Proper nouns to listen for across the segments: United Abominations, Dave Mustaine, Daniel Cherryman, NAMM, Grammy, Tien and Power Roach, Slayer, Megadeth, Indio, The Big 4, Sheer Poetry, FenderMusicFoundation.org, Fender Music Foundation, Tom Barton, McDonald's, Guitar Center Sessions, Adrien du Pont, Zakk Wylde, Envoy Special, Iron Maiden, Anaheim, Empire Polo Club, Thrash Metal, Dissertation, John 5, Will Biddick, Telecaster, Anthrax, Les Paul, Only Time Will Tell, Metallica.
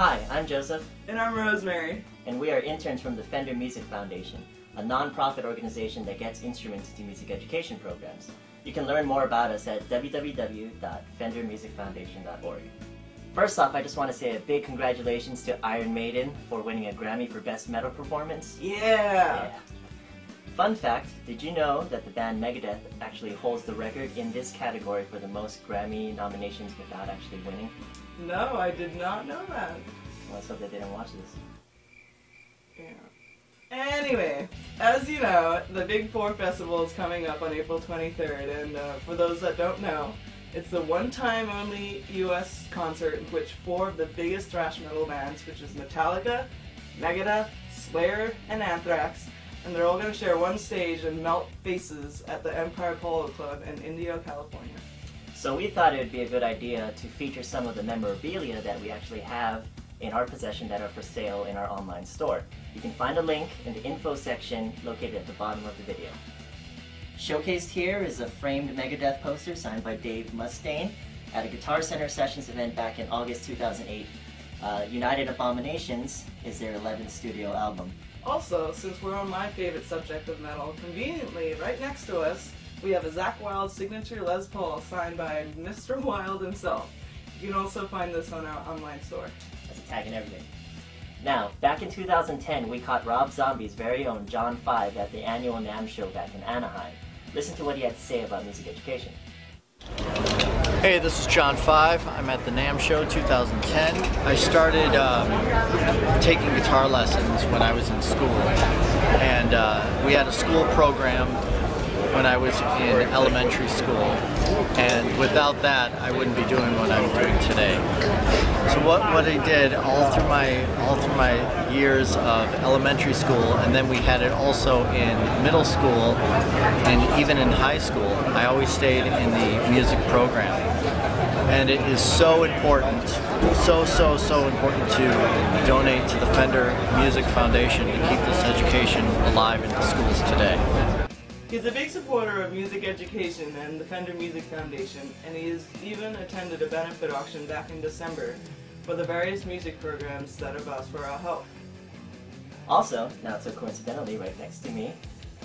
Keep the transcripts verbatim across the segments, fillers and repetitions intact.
Hi, I'm Joseph. And I'm Rosemary. And we are interns from the Fender Music Foundation, a nonprofit organization that gets instruments into music education programs. You can learn more about us at w w w dot fender music foundation dot org. First off, I just want to say a big congratulations to Iron Maiden for winning a Grammy for Best Metal Performance. Yeah! Yeah. Fun fact, did you know that the band Megadeth actually holds the record in this category for the most Grammy nominations without actually winning? No, I did not know that. Well, let's hope they didn't watch this. Yeah. Anyway, as you know, the Big Four Festival is coming up on April twenty-third, and uh, for those that don't know, it's the one-time-only U S concert in which four of the biggest thrash metal bands, which is Metallica, Megadeth, Slayer, and Anthrax, and they're all going to share one stage and melt faces at the Empire Polo Club in Indio, California. So we thought it would be a good idea to feature some of the memorabilia that we actually have in our possession that are for sale in our online store. You can find a link in the info section located at the bottom of the video. Showcased here is a framed Megadeth poster signed by Dave Mustaine at a Guitar Center Sessions event back in August two thousand eight. Uh, United Abominations is their eleventh studio album. Also, since we're on my favorite subject of metal, conveniently, right next to us, we have a Zakk Wylde signature Les Paul signed by Mister Wylde himself. You can also find this on our online store. That's a tag and everything. Now, back in two thousand ten, we caught Rob Zombie's very own John five at the annual NAMM show back in Anaheim. Listen to what he had to say about music education. Hey, this is John five. I'm at the NAMM show two thousand ten. I started um, taking guitar lessons when I was in school, and uh, we had a school program when I was in elementary school, and without that I wouldn't be doing what I'm doing today. So what, what I did all through my all through my years of elementary school, and then we had it also in middle school and even in high school, I always stayed in the music program. And it is so important, so so so important to donate to the Fender Music Foundation to keep this education alive in the schools today. He's a big supporter of music education and the Fender Music Foundation, and he has even attended a benefit auction back in December for the various music programs that have asked for our help. Also, not so coincidentally, right next to me,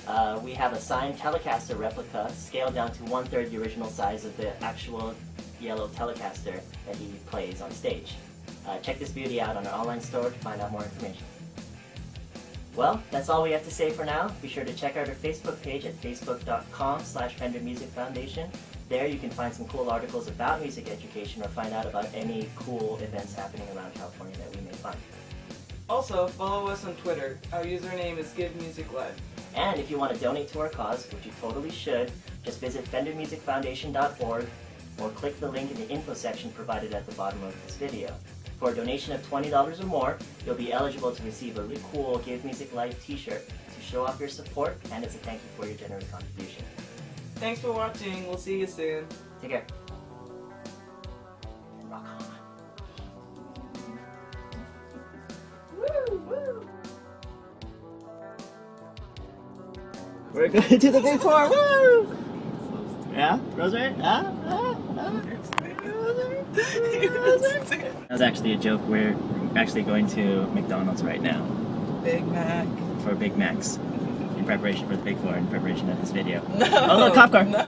uh, we have a signed Telecaster replica scaled down to one-third the original size of the actual yellow Telecaster that he plays on stage. Uh, check this beauty out on our online store to find out more information. Well, that's all we have to say for now. Be sure to check out our Facebook page at facebook dot com slash Fender Music Foundation. There you can find some cool articles about music education or find out about any cool events happening around California that we may find. Also, follow us on Twitter. Our username is Give Music Life. And if you want to donate to our cause, which you totally should, just visit Fender Music Foundation dot org or click the link in the info section provided at the bottom of this video. For a donation of twenty dollars or more, you'll be eligible to receive a really cool Give Music Life t-shirt to show off your support, and as a thank you for your generous contribution. Thanks for watching. We'll see you soon. Take care. Rock on. Woo, woo. We're going to do the Big Four. Woo! Yeah? Rosemary? Ah, ah, ah. That was actually a joke. We're actually going to McDonald's right now. Big Mac. For Big Macs. In preparation for the Big Four, in preparation of this video. No, oh, look, cop car! No.